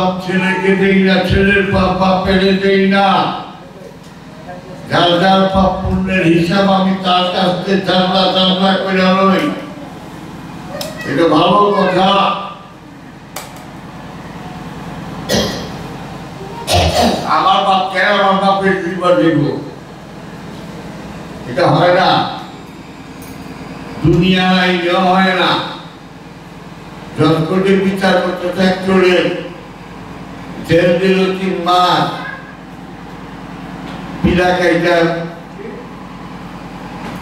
बाप ছেলেকে দেই না, ছেলের বাপ বাপকে দেই না। যার পাপ পুণ্যের হিসাব আমি তার কাছে জানা করে লই, এটা ভালো কথা। আমার বাপকে আমার বাপের জীবন দেব, এটা হয় না, দুনিয়ায় হয় না। যতক্ষণে বিচার করতে ত্যাগ করে জেল দিল 3 মাস, পিলা কাইটা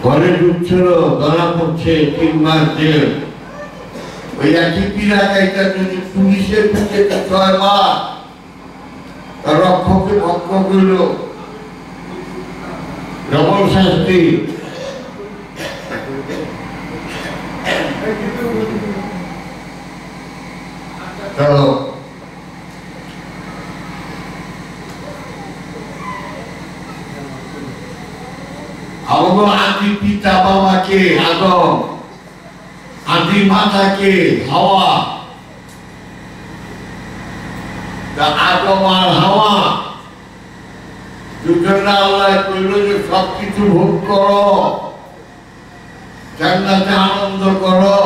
ঘরে ঢুকছিল, ধরা পড়ছে 3 মাস জেল। ওই একই পিলা কাইটা যদি পুলিশের ঢুকে 6 মাস, রক্ষকে ভক্ত করল, ডবল শাস্তি। আদি পিতা বাবাকে আদম, আদি মাতাকে হাওয়া। আদম আর হাওয়া দুজনে আল্লাহ কইল যে সবকিছু ভোগ করো, জান্নাতে আনন্দ করো।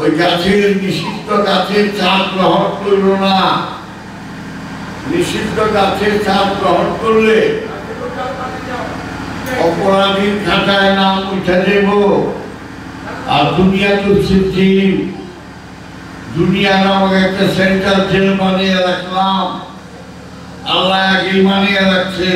ওই গাছের নিষিদ্ধ গাছের চাঁদ গ্রহণ করল না, নিষিদ্ধ গাছের চাঁদ গ্রহণ করলে অপরাধীর খাতায় নাম উঠে দেব। আর দুনিয়া তো সিদ্ধিম, দুনিয়া নামক একটা সেন্টার জেল বানিয়ে রাখলাম, আল্লাহ আগে বানিয়ে রাখছে।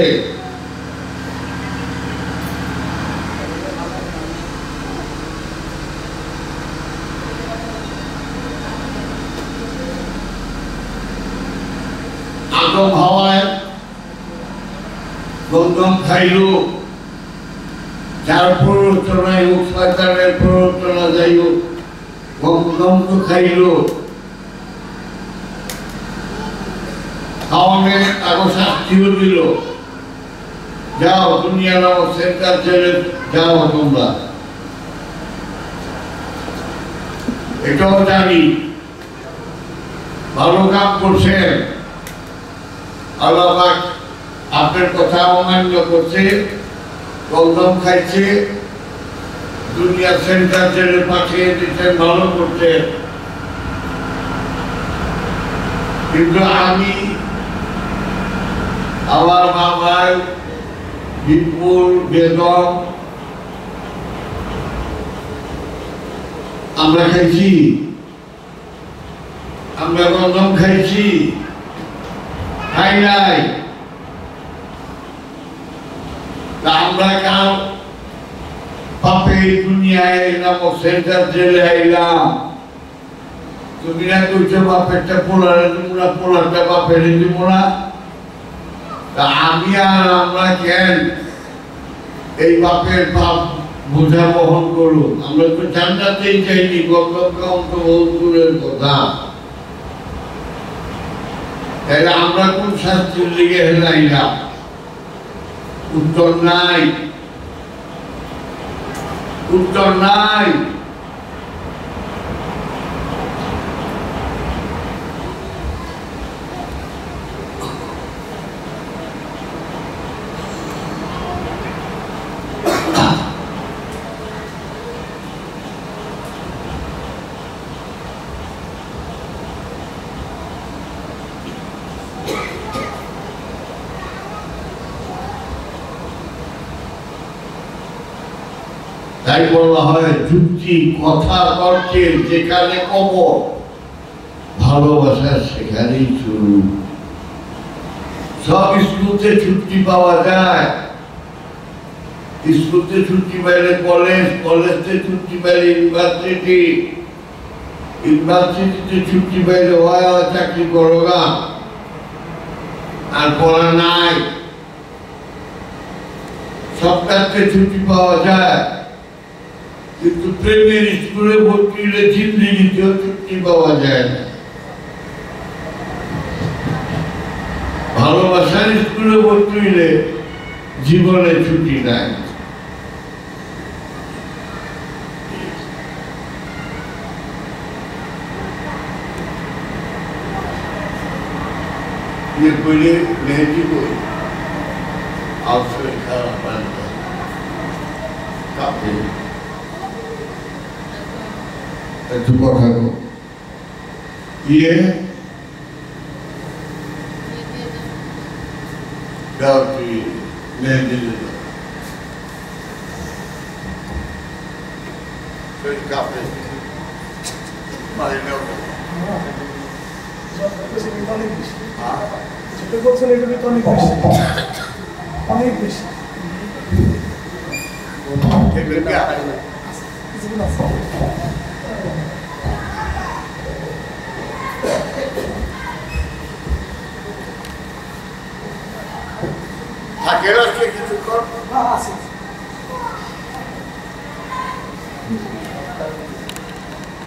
যাও দুনিয়া নামক সেন্টার জেলে যাও। তোমরা এটাও জানি ভালো কাজ করছেন, আল্লাহ আপনার কথা অমান্য করছে, কলম খাইছে, দুনিয়া সেন্টার জেলে পাঠিয়ে দিচ্ছে, ভালো করছে। কিন্তু আমি আমার বাবার বিপুল বেদম আমরা খাইছি, আমরা কলম খাইছি, খাই নাই। আমরা কাল পাপে দুনিয়ায় এলাম, সেন্টার জেলে এলাম। তুমি না করছো বাপেরটা পোলারে দিব না, পোলারটা বাপের দিব না। তা আমি আর আমরা কেন এই বাপের পাপ বোঝা বহন করো? আমরা তো জানতেই চাইনি, গল্পকে অন্ত বহু দূরের কথা। তাহলে আমরা কোন শাস্তির দিকে হেলাই না, উত্তর নাই, উত্তর নাই। তাই বলা হয় যুক্তি কথা তর্কের যেখানে কবর, ভালোবাসা সেখানেই শুরু। সব স্কুলতে ছুটি পাওয়া যায়, স্কুলতে ছুটি পাইলে কলেজ, কলেজতে ছুটি পাইলে ইউনিভার্সিটি, ইউনিভার্সিটিতে ছুটি পাইলে হয় চাকরি করো গা, আর পড়া নাই। সব কাজকে ছুটি পাওয়া যায়, কিন্তু প্রেমের স্কুলে ভর্তি হলে জিন্দিগিতেও ছুটি পাওয়া যায় না। ভালোবাসার স্কুলে ভর্তি হলে জীবনে ছুটি নাই। ये कोयले नेहरू को आउटसाइड का बनता काफी दुपहर है वो ये गांधी नेहरू फिर काफी मालूम तो सिर्फ इतना नहीं बिश हाँ छोटे बोल से लेके इतना नहीं बिश इतना बिश एक दिन क्या है इसमें ना थाकेरा से किसी को हाँ सिर्फ